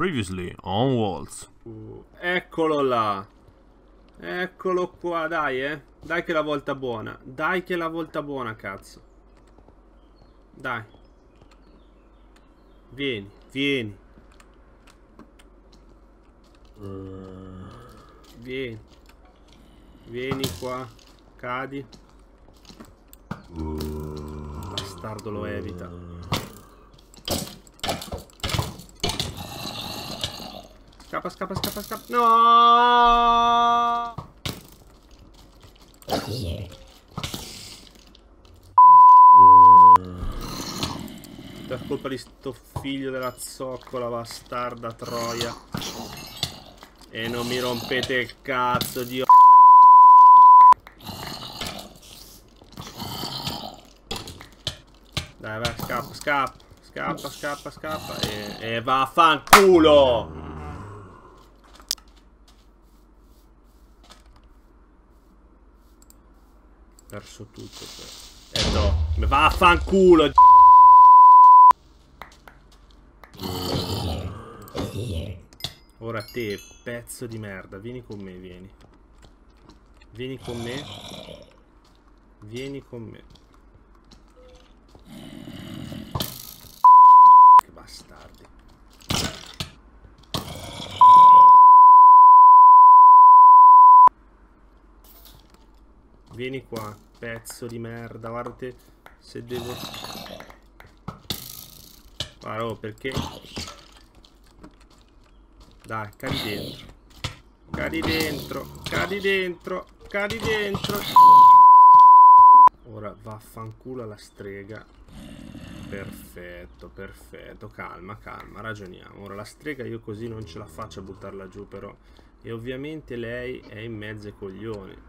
Previously on Walt. Eccolo là. Eccolo qua, dai, eh. Dai che è la volta buona. Dai che è la volta buona, cazzo. Dai. Vieni, vieni. Vieni. Vieni qua. Cadi. Bastardo lo evita. Scappa, scappa, scappa, scappa. No! Tutta colpa di sto figlio della zoccola, bastarda troia. E non mi rompete il cazzo, Dio. Dai, vai, scappa, scappa, scappa, scappa, scappa. E vaffanculo! Perso tutto, però. No, mi va a fanculo. Ora te, pezzo di merda, vieni con me, vieni. Vieni con me. Vieni con me. Che bastardi. Vieni qua, pezzo di merda, guarda te, se devo... Guarda, oh, perché... Dai, cadi dentro. Cadi dentro, cadi dentro, cadi dentro. Ora vaffanculo alla strega. Perfetto, perfetto, calma, calma, ragioniamo. Ora la strega io così non ce la faccio a buttarla giù, però. E ovviamente lei è in mezzo ai coglioni.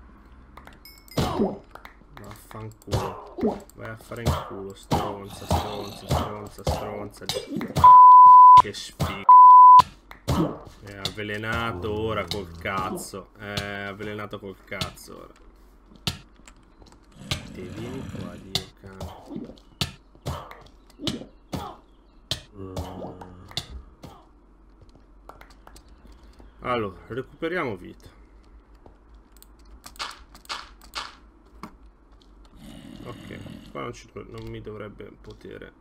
Vaffanculo. Vai a fare in culo, stronza, stronza, stronza, stronza. Che sfiga. È avvelenato ora col cazzo. È avvelenato col cazzo ora. Te vieni qua, Dio cane. Allora, recuperiamo vita. Ok, qua non mi dovrebbe potere.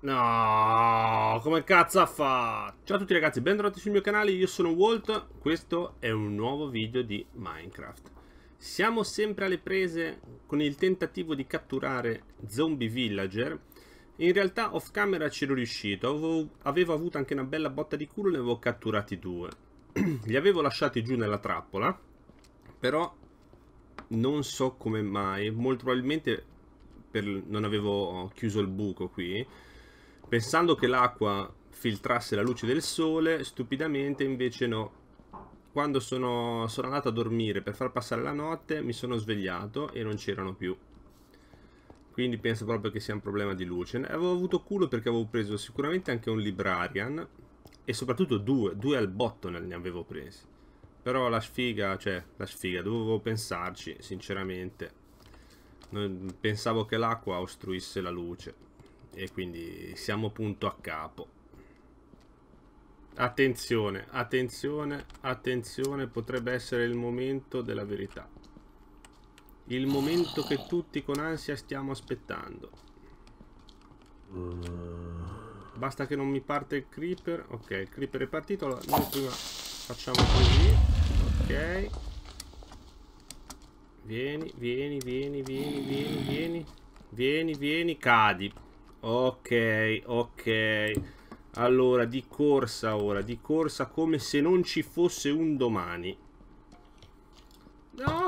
No, come cazzo ha fatto? Ciao a tutti ragazzi, benvenuti sul mio canale, io sono Walt. Questo è un nuovo video di Minecraft. Siamo sempre alle prese con il tentativo di catturare zombie villager. In realtà off camera ci ero riuscito, avevo avuto anche una bella botta di culo, ne avevo catturati due. Li avevo lasciati giù nella trappola, però... non so come mai, molto probabilmente non avevo chiuso il buco qui, pensando che l'acqua filtrasse la luce del sole, stupidamente invece no. Quando sono andato a dormire per far passare la notte mi sono svegliato e non c'erano più, quindi penso proprio che sia un problema di luce. Avevo avuto culo perché avevo preso sicuramente anche un Librarian e soprattutto due al botto ne avevo presi. Però la sfiga, cioè, la sfiga, dovevo pensarci, sinceramente. Non pensavo che l'acqua ostruisse la luce. E quindi siamo punto a capo. Attenzione, attenzione, attenzione, potrebbe essere il momento della verità. Il momento che tutti con ansia stiamo aspettando. Basta che non mi parte il creeper. Ok, il creeper è partito, noi prima facciamo così. Ok, vieni, vieni, vieni, vieni, vieni, vieni, vieni, vieni, cadi. Ok, ok. Allora, di corsa ora, di corsa come se non ci fosse un domani. No!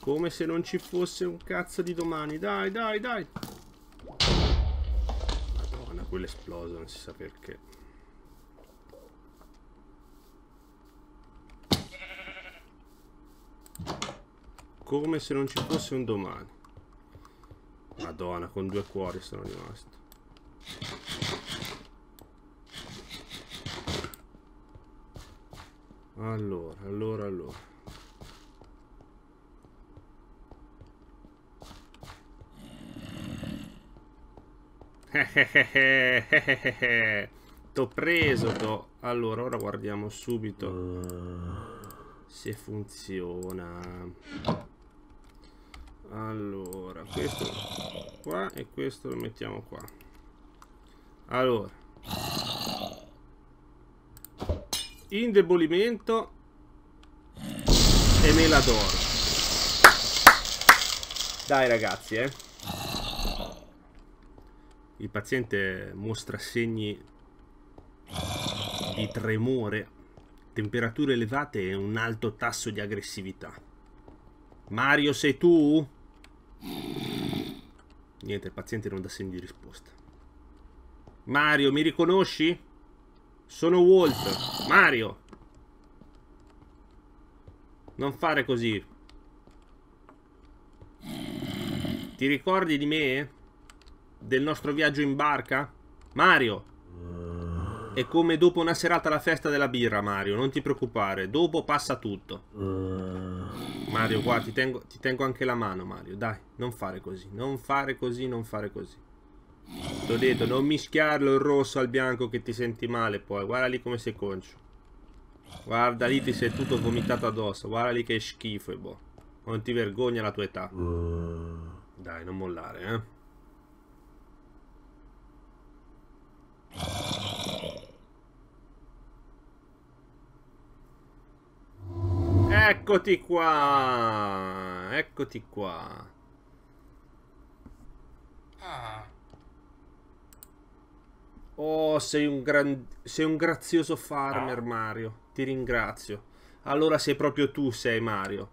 Come se non ci fosse un cazzo di domani, dai, dai, dai. Quello esploso, non si sa perché. Come se non ci fosse un domani. Madonna, con due cuori sono rimasto. Allora, allora, allora. T'ho preso, t'ho. Allora, ora guardiamo subito se funziona. Allora, questo qua e questo lo mettiamo qua. Allora, indebolimento e mela d'oro. Dai ragazzi, il paziente mostra segni di tremore, temperature elevate e un alto tasso di aggressività. Mario, sei tu? Niente, il paziente non dà segni di risposta. Mario, mi riconosci? Sono Walt. Mario, non fare così. Ti ricordi di me? Del nostro viaggio in barca? Mario! È come dopo una serata alla festa della birra, Mario, non ti preoccupare, dopo passa tutto. Mario, guarda, ti tengo anche la mano, Mario, dai, non fare così, non fare così, non fare così. T'ho detto, non mischiarlo il rosso al bianco che ti senti male poi, guarda lì come sei concio. Guarda lì, ti sei tutto vomitato addosso, guarda lì che schifo, e boh. Non ti vergogna la tua età. Dai, non mollare, eh. Eccoti qua, eccoti qua. Oh, sei un grazioso farmer, Mario. Ti ringrazio. Allora sei proprio tu, sei Mario.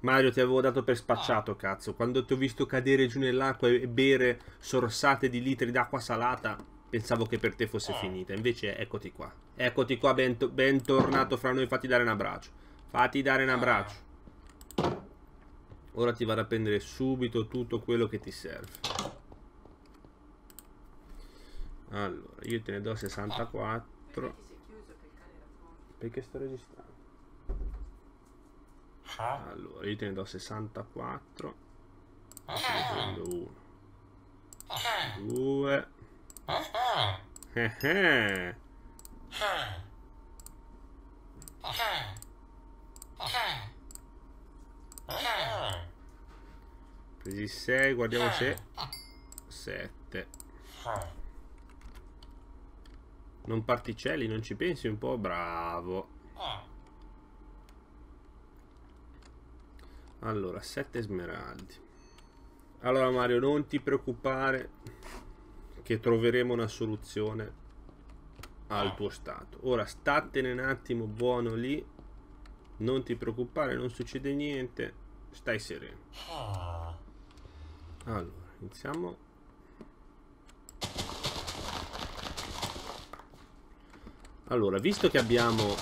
Mario, ti avevo dato per spacciato, cazzo. Quando ti ho visto cadere giù nell'acqua e bere sorsate di litri d'acqua salata, pensavo che per te fosse finita. Invece eccoti qua. Eccoti qua, bentornato fra noi, fatti dare un abbraccio. Fatti dare un abbraccio. Ora ti vado a prendere subito tutto quello che ti serve. Allora, io te ne do 64. Perché sto registrando? Allora, io te ne do 64. Prendo uno, due. Presi 6, guardiamo se 7. Non particelli, non ci pensi un po', bravo. Allora, 7 smeraldi. Allora Mario, non ti preoccupare che troveremo una soluzione al tuo stato. Ora statene un attimo buono lì. Non ti preoccupare, non succede niente. Stai sereno. Allora, iniziamo. Allora, visto che abbiamo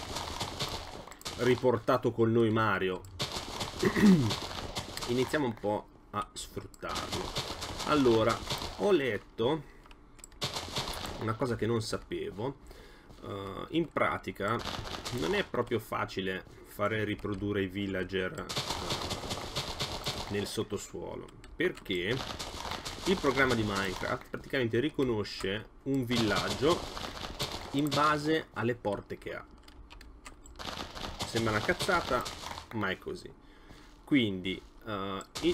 riportato con noi Mario, iniziamo un po' a sfruttarlo. Allora, ho letto una cosa che non sapevo. In pratica non è proprio facile fare riprodurre i villager nel sottosuolo, perché il programma di Minecraft praticamente riconosce un villaggio in base alle porte che ha. Sembra una cazzata, ma è così. Quindi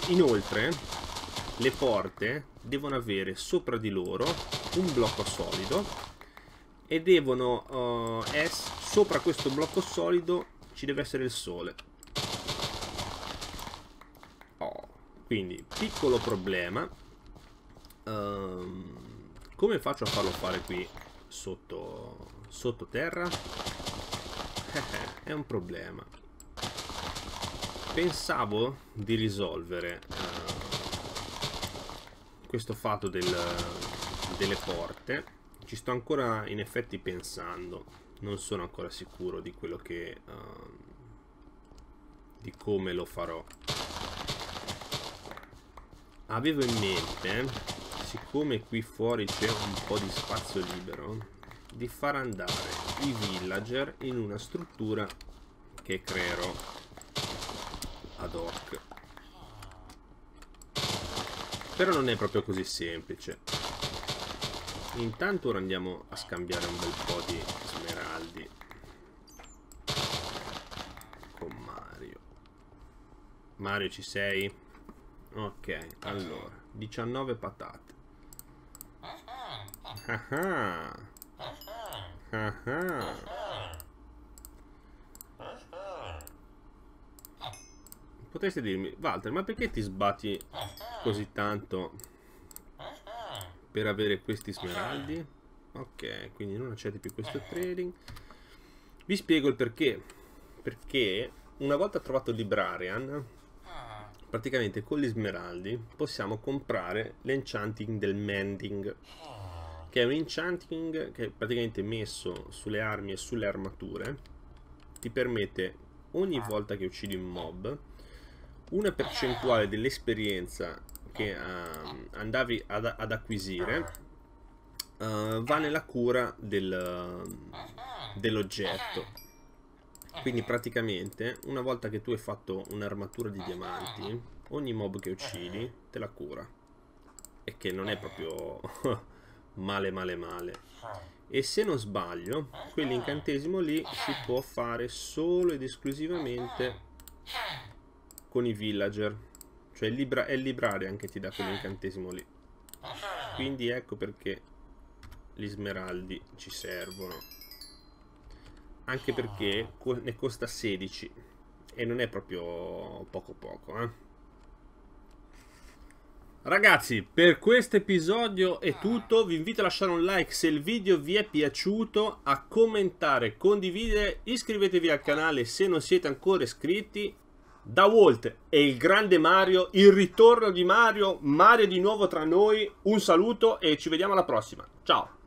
inoltre le porte devono avere sopra di loro un blocco solido e devono sopra questo blocco solido ci deve essere il sole. Oh, quindi piccolo problema. Come faccio a farlo fare qui sottoterra? È un problema. Pensavo di risolvere questo fatto delle porte. Ci sto ancora in effetti pensando, non sono ancora sicuro di quello che di come lo farò. Avevo in mente, siccome qui fuori c'è un po' di spazio libero, di far andare i villager in una struttura che creerò ad hoc. Però non è proprio così semplice. Intanto ora andiamo a scambiare un bel po' di smeraldi con Mario. Mario, ci sei? Ok, allora 19 patate. Ah ah ah. Potresti dirmi, Walter, ma perché ti sbatti così tanto per avere questi smeraldi? Ok, quindi non accetti più questo trading. Vi spiego il perché. Perché una volta trovato il Librarian, praticamente con gli smeraldi possiamo comprare l'enchanting del mending, che è un enchanting che è praticamente messo sulle armi e sulle armature. Ti permette ogni volta che uccidi un mob una percentuale dell'esperienza che andavi ad acquisire va nella cura dell'oggetto. Quindi praticamente una volta che tu hai fatto un'armatura di diamanti, ogni mob che uccidi te la cura, e che non è proprio male male male. E se non sbaglio quell'incantesimo lì si può fare solo ed esclusivamente con i villager, cioè è il Librarian che ti dà quell'incantesimo lì. Quindi ecco perché gli smeraldi ci servono, anche perché ne costa 16 e non è proprio poco poco, eh. Ragazzi, per questo episodio è tutto. Vi invito a lasciare un like se il video vi è piaciuto, a commentare, condividere, iscrivetevi al canale se non siete ancora iscritti. Da Walt e il grande Mario, il ritorno di Mario, Mario di nuovo tra noi, un saluto e ci vediamo alla prossima. Ciao!